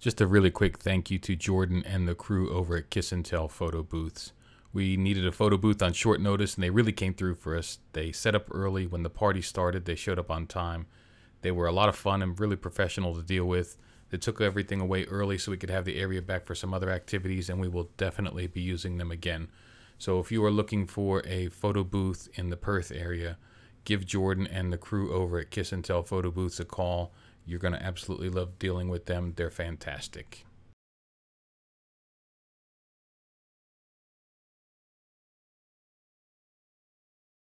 Just a really quick thank you to Jordan and the crew over at Kiss and Tell Photo Booths. We needed a photo booth on short notice, and they really came through for us. They set up early when the party started. They showed up on time. They were a lot of fun and really professional to deal with. They took everything away early so we could have the area back for some other activities, and we will definitely be using them again. So if you are looking for a photo booth in the Perth area, give Jordan and the crew over at Kiss and Tell Photo Booths a call. You're going to absolutely love dealing with them. They're fantastic.